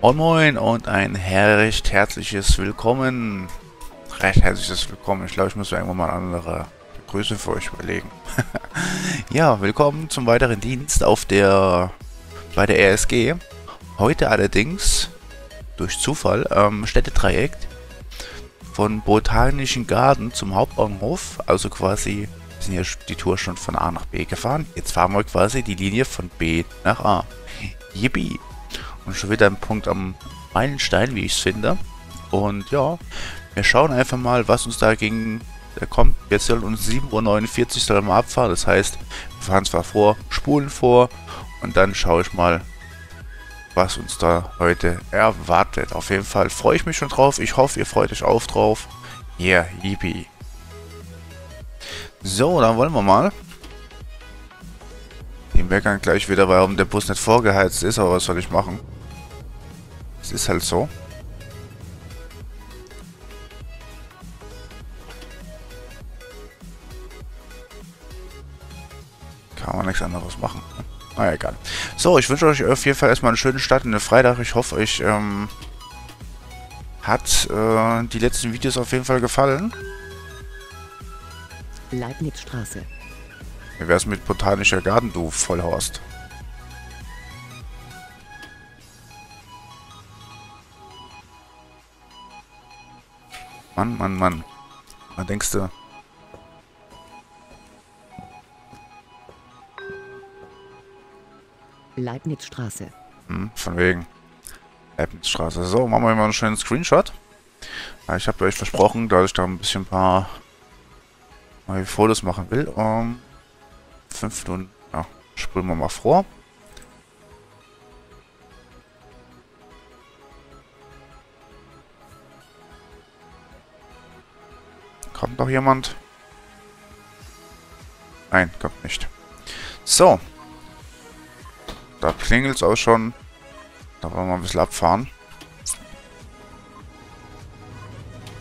Moin Moin und ein recht herzliches Willkommen. Ich glaube, ich muss mir irgendwann mal eine andere Begrüßung für euch überlegen. Ja, willkommen zum weiteren Dienst auf bei der RSG. Heute allerdings, durch Zufall, Städtedreieck von Botanischen Garten zum Hauptbahnhof. Also quasi, wir sind ja die Tour schon von A nach B gefahren. Jetzt fahren wir quasi die Linie von B nach A. Yippie! Und schon wieder ein Punkt am Meilenstein, wie ich es finde. Und ja, wir schauen einfach mal, was uns dagegen kommt. Jetzt soll uns 7:49 Uhr mal abfahren. Das heißt, wir fahren zwar vor, spulen vor und dann schaue ich mal, was uns da heute erwartet. Auf jeden Fall freue ich mich schon drauf. Ich hoffe, ihr freut euch auch drauf. Yeah, yippie. So, dann wollen wir mal. Den Meckern gleich wieder, warum der Bus nicht vorgeheizt ist, aber was soll ich machen? Es ist halt so. Kann man nichts anderes machen. Na egal. So, ich wünsche euch auf jeden Fall erstmal einen schönen Start in den Freitag. Ich hoffe, euch hat die letzten Videos auf jeden Fall gefallen. Leibnizstraße. Wie wär's mit Botanischer Garten, du Vollhorst? Mann, Mann, Mann. Was denkst du? Leibnizstraße. Hm, von wegen. Leibnizstraße. So, machen wir mal einen schönen Screenshot. Ich habe euch versprochen, dass ich da ein bisschen ein paar neue Fotos machen will. 5 Minuten. Ja, springen wir mal vor. Kommt noch jemand? Nein, kommt nicht. So. Da klingelt es auch schon. Da wollen wir ein bisschen abfahren.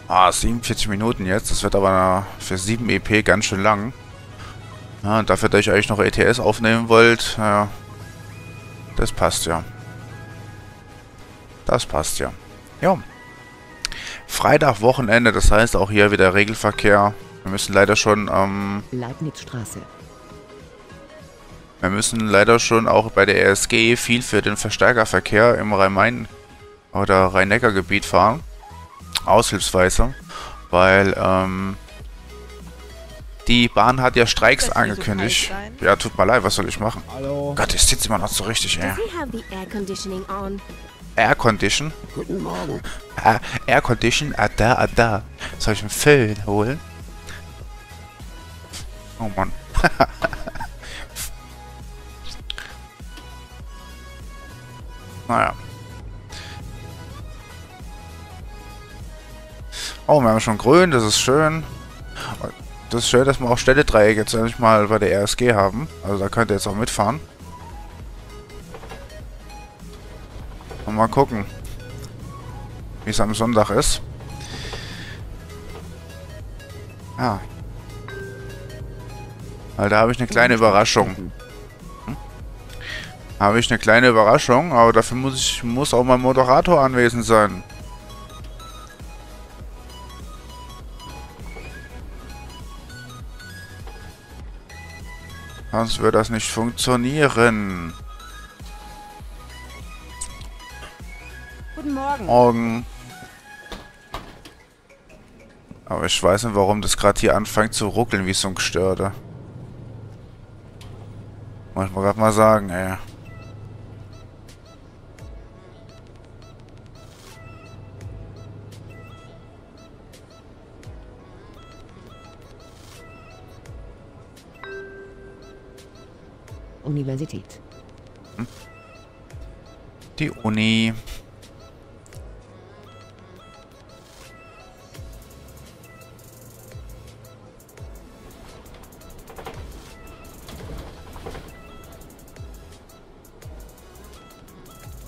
Ah, 47 Minuten jetzt. Das wird aber für 7 EP ganz schön lang. Ja, und dafür, dass ich eigentlich noch ETS aufnehmen wollte, ja, das passt ja. Das passt ja. Ja. Freitag, Wochenende, das heißt auch hier wieder Regelverkehr. Wir müssen leider schon Leibnizstraße. Wir müssen leider schon auch bei der RSG viel für den Verstärkerverkehr im Rhein-Main- oder Rhein-Neckar-Gebiet fahren. Aushilfsweise. Weil, die Bahn hat ja Streiks angekündigt. So ja, tut mir leid, was soll ich machen? Hallo. Gott, ich sitze immer noch so richtig, ey. Air-Condition? Guten Morgen. Air-Condition? Ah, da. Soll ich einen Föhn holen? Oh Mann. Naja. Oh, wir haben schon grün, das ist schön. Das ist schön, dass wir auch Städtedreieck jetzt endlich mal bei der RSG haben. Also da könnt ihr jetzt auch mitfahren. Und mal gucken, wie es am Sonntag ist. Ah. Weil da habe ich eine kleine Überraschung. Aber dafür muss auch mein Moderator anwesend sein. Sonst wird das nicht funktionieren. Guten Morgen. Morgen. Aber ich weiß nicht, warum das gerade hier anfängt zu ruckeln, wie so ein Gestörter. Muss ich mal gerade mal sagen, ey. Universität. Hm? Die Uni.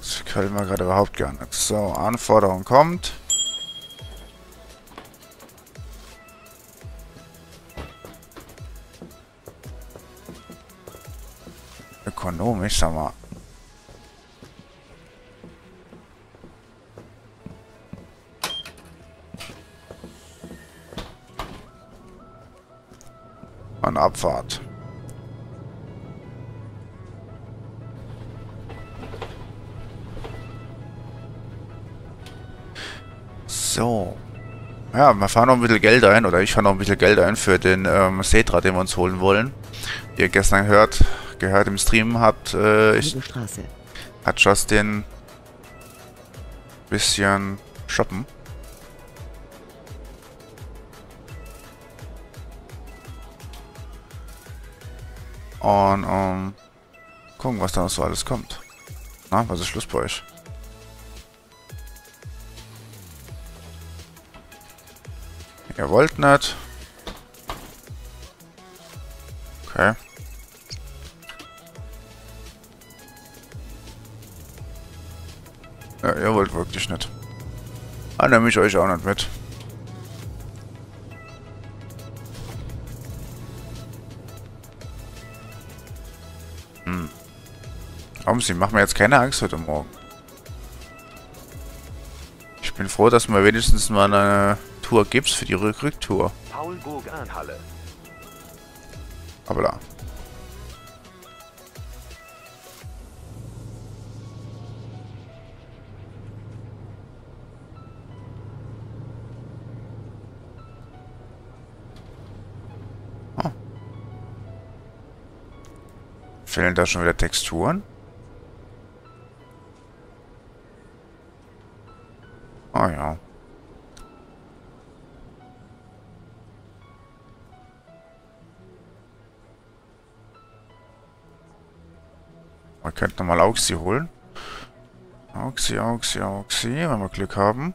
Das können wir gerade überhaupt gar nicht. So, Anforderung kommt. Ökonomisch, sag mal. Abfahrt. So. Ja, wir fahren noch ein bisschen Geld ein, oder ich fahre noch ein bisschen Geld ein für den Setra, den wir uns holen wollen. Wie ihr gestern gehört im Stream habt, hat Justin ein bisschen shoppen. Und gucken, was da noch so alles kommt. Na, was ist Schluss bei euch? Ihr wollt nicht. Okay. Ja, ihr wollt wirklich nicht. Dann nehme ich euch auch nicht mit. Hm. OMSI, mach mir jetzt keine Angst heute Morgen. Ich bin froh, dass wir wenigstens mal eine Tour gibt's für die Rücktour. Aber da. Oh. Fehlen da schon wieder Texturen? Ah oh, ja. Wir könnten mal OMSI holen. OMSI, wenn wir Glück haben.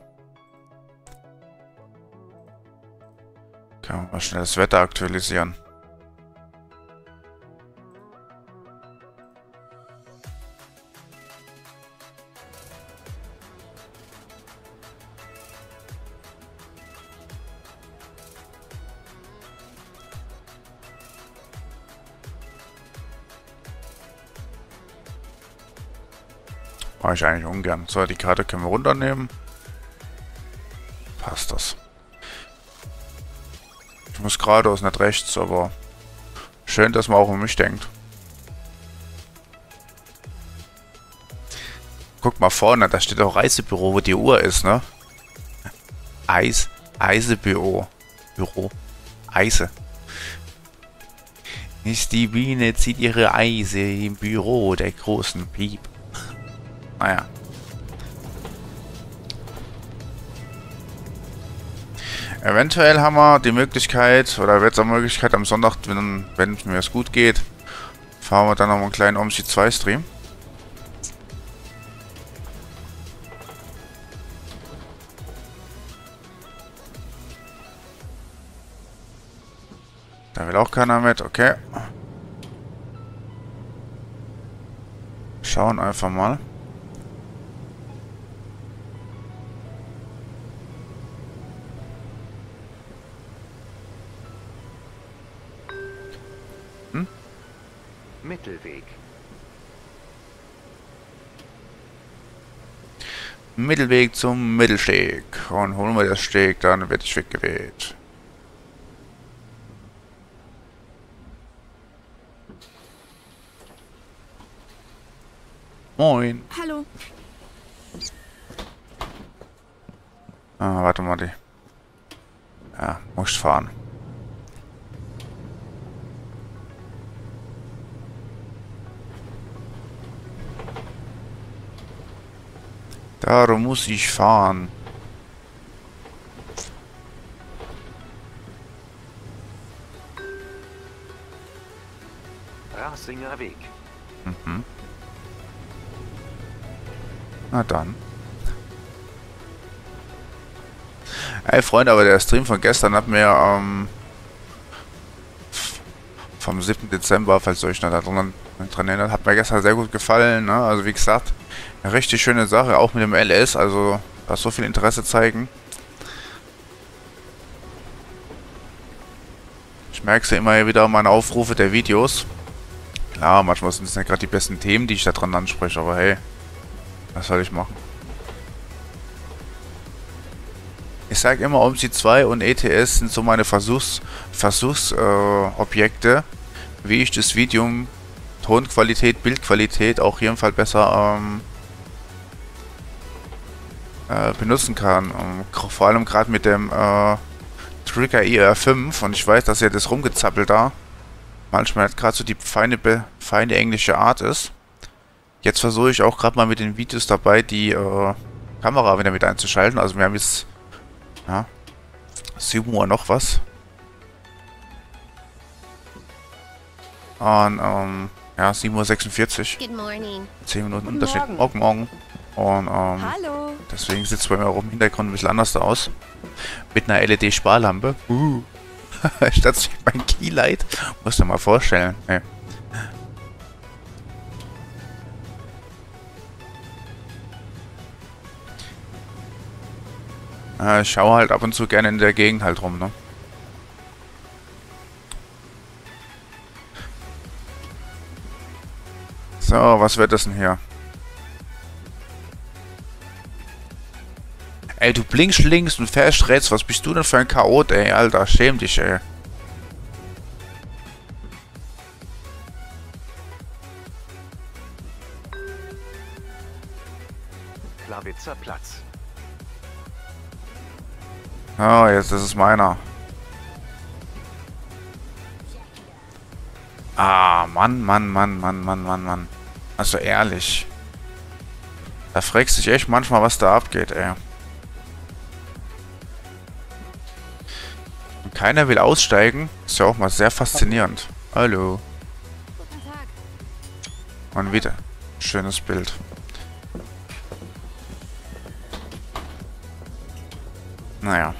Können wir mal schnell das Wetter aktualisieren. Mache ich eigentlich ungern. So, die Karte können wir runternehmen. Passt das. Ich muss geradeaus, nicht rechts, aber schön, dass man auch um mich denkt. Guck mal vorne, da steht auch Reisebüro, wo die Uhr ist, ne? Eisebüro. Büro. Eise. Nicht die Biene zieht ihre Eise im Büro der großen Piep. Naja. Eventuell haben wir die Möglichkeit, oder wird es auch Möglichkeit am Sonntag, wenn mir es gut geht, fahren wir dann noch einen kleinen OMSI 2 Stream. Da will auch keiner mit, okay. Schauen einfach mal. Mittelweg zum Mittelsteg. Und holen wir das Steg, dann werde ich weggeweht. Moin. Hallo. Ah, warte mal. Ja, musst fahren. Darum muss ich fahren. Rassinger Weg. Mhm. Na dann. Hey Freunde, aber der Stream von gestern hat mir vom 7. Dezember, falls ihr euch noch daran erinnert, hat mir gestern sehr gut gefallen, ne? Also wie gesagt, eine richtig schöne Sache, auch mit dem LS, also da so viel Interesse zeigen. Ich merke es ja immer wieder an meinen Aufrufe der Videos. Klar, manchmal sind es nicht gerade die besten Themen, die ich da dran anspreche, aber hey, was soll ich machen? Ich sage immer, OMSI 2 und ETS sind so meine Versuchsobjekte, wie ich das Video Tonqualität, Bildqualität auch jedenfalls besser benutzen kann. Vor allem gerade mit dem Trigger ER5, und ich weiß, dass ja das Rumgezappel da manchmal gerade so die feine englische Art ist. Jetzt versuche ich auch gerade mal mit den Videos dabei die Kamera wieder mit einzuschalten. Also wir haben jetzt ja, 7 Uhr noch was. Und ja, 7:46 Uhr. 10 Minuten Unterschied. Morgen. Und hallo. Deswegen sieht es bei mir auch im Hintergrund ein bisschen anders da aus. Mit einer LED-Sparlampe. Statt mein Keylight. Muss ich mal vorstellen. Ey. Ich schaue halt ab und zu gerne in der Gegend halt rum, ne? So, was wird das denn hier? Ey, du blinkst links und fährst rechts. Was bist du denn für ein Chaot, ey? Alter, schäm dich, ey. Klawitzer Platz. Oh, jetzt ist es meiner. Ah, Mann. Also ehrlich. Da fragst du dich echt manchmal, was da abgeht, ey. Und keiner will aussteigen. Ist ja auch mal sehr faszinierend. Hallo. Guten Tag. Und wieder. Schönes Bild. Naja.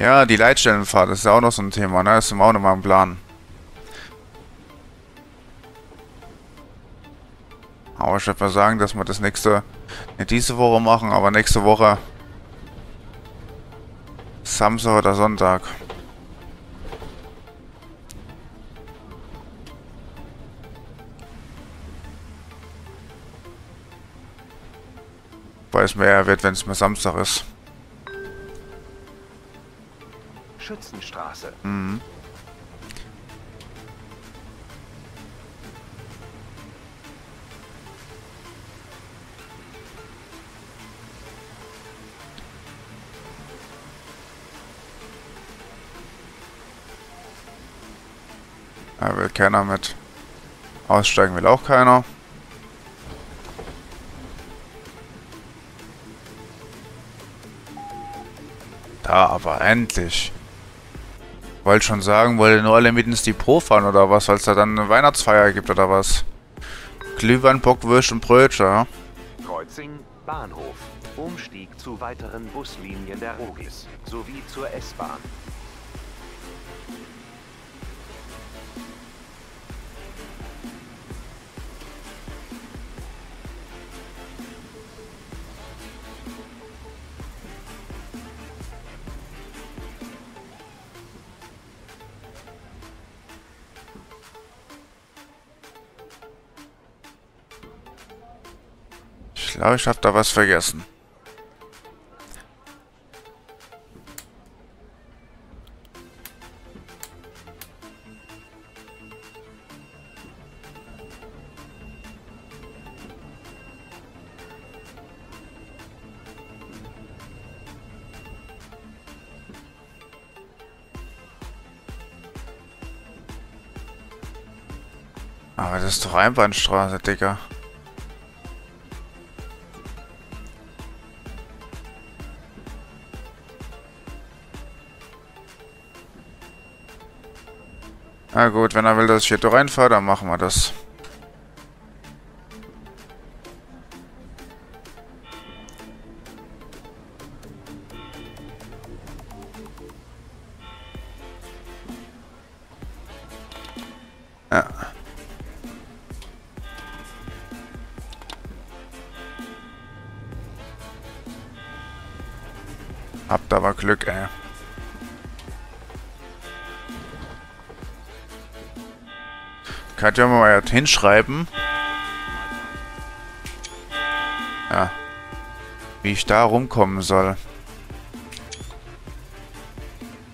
Ja, die Leitstellenfahrt ist ja auch noch so ein Thema, ne? Das ist auch noch mal ein Plan. Aber ich würde mal sagen, dass wir das nächste, nicht diese Woche machen, aber nächste Woche Samstag oder Sonntag. Wobei es mehr wird, wenn es mal Samstag ist. Schützenstraße. Mhm. Da will keiner mit. Aussteigen will auch keiner. Da aber endlich. Wollte schon sagen, wollte nur alle mit ins Depot fahren oder was, weil es da dann eine Weihnachtsfeier gibt oder was. Glühwein, Bockwürst und Brötchen, ja? Kreuzing, Bahnhof, Umstieg zu weiteren Buslinien der Rogis, sowie zur S-Bahn. Ich glaube, ich habe da was vergessen. Aber das ist doch Einbahnstraße, Digga. Na gut, wenn er will, dass ich hier doch reinfahre, dann machen wir das. Ja. Habt aber Glück, ey. Kann ich mal hinschreiben. Ja. Wie ich da rumkommen soll.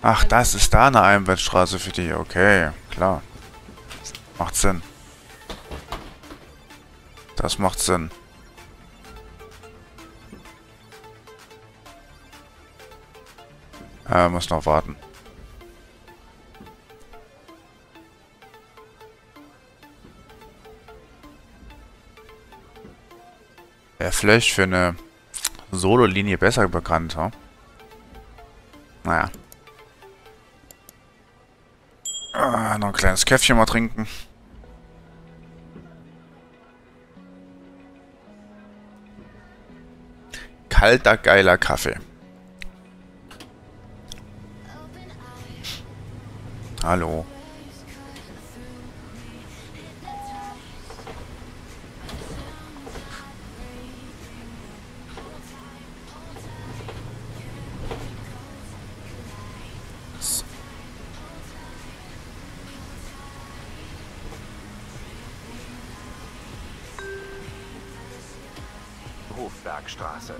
Ach, das ist da eine Einbahnstraße für die. Okay, klar. Macht Sinn. Das macht Sinn. Muss noch warten. Wäre vielleicht für eine Solo-Linie besser bekannt, ha? Naja. Noch ein kleines Käffchen mal trinken. Kalter, geiler Kaffee. Hallo. Hofbergstraße.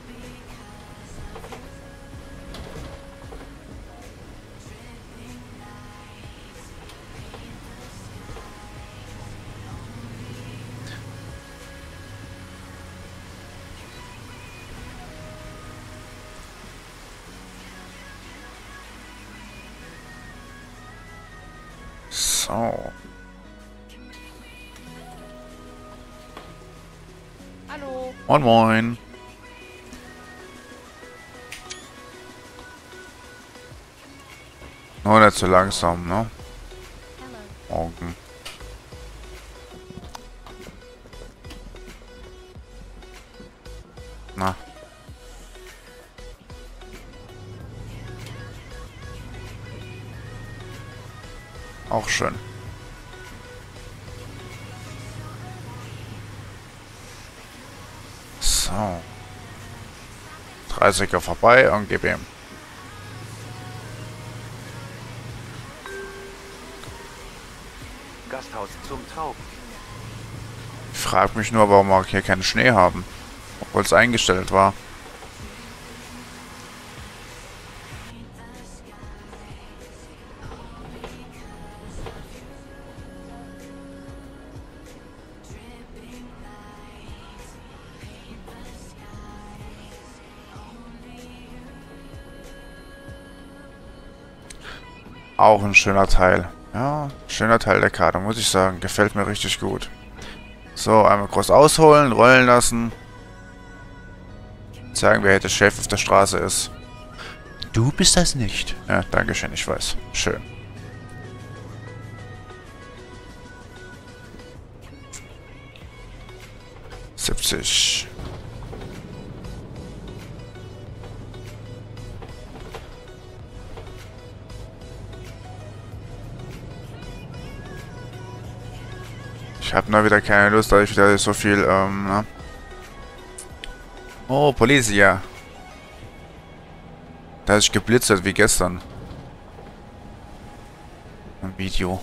So. Hallo. Moin moin. Nur nicht zu langsam, ne? Morgen. Na. Auch schön. So. 30er vorbei und gib ihm. Gasthaus zum Tauben. Ich frage mich nur, warum wir hier keinen Schnee haben, obwohl es eingestellt war. Auch ein schöner Teil. Ja, schöner Teil der Karte, muss ich sagen. Gefällt mir richtig gut. So, einmal groß ausholen, rollen lassen. Zeigen, wer hier der Chef auf der Straße ist. Du bist das nicht. Ja, dankeschön, ich weiß. Schön. '70. Ich hab nur wieder keine Lust, da ich wieder so viel, ne? Oh, Polizia. Da ist geblitzert wie gestern. Ein Video.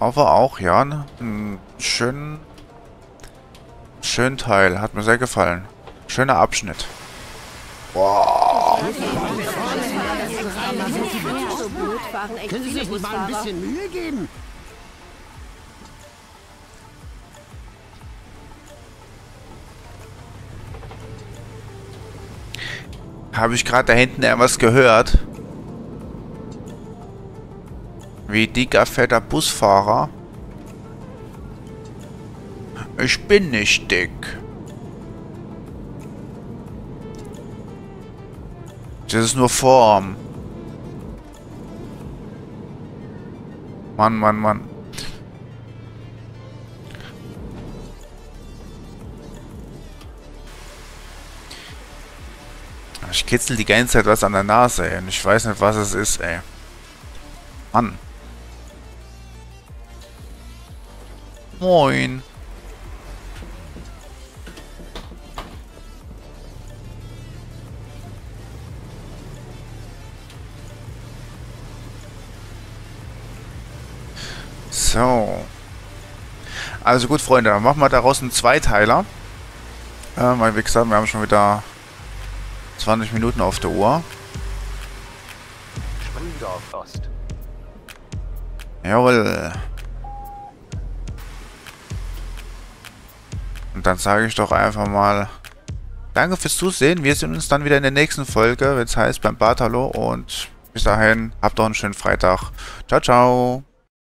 Aber auch, ja, einen schönen Teil. Hat mir sehr gefallen. Schöner Abschnitt. Wow. Können Sie sich nicht mal ein bisschen Mühe geben? Habe ich gerade da hinten irgendwas gehört? Wie dicker, fetter Busfahrer. Ich bin nicht dick. Das ist nur Form. Mann, Mann, Mann. Ich kitzel die ganze Zeit was an der Nase, ey. Und ich weiß nicht, was es ist, ey. Mann. Moin. So. Also gut, Freunde, dann machen wir daraus einen Zweiteiler. Weil, wie gesagt, wir haben schon wieder 20 Minuten auf der Uhr. Jawohl. Und dann sage ich doch einfach mal danke fürs Zusehen. Wir sehen uns dann wieder in der nächsten Folge, wenn es heißt beim Barthalo. Und bis dahin, habt doch einen schönen Freitag. Ciao, ciao.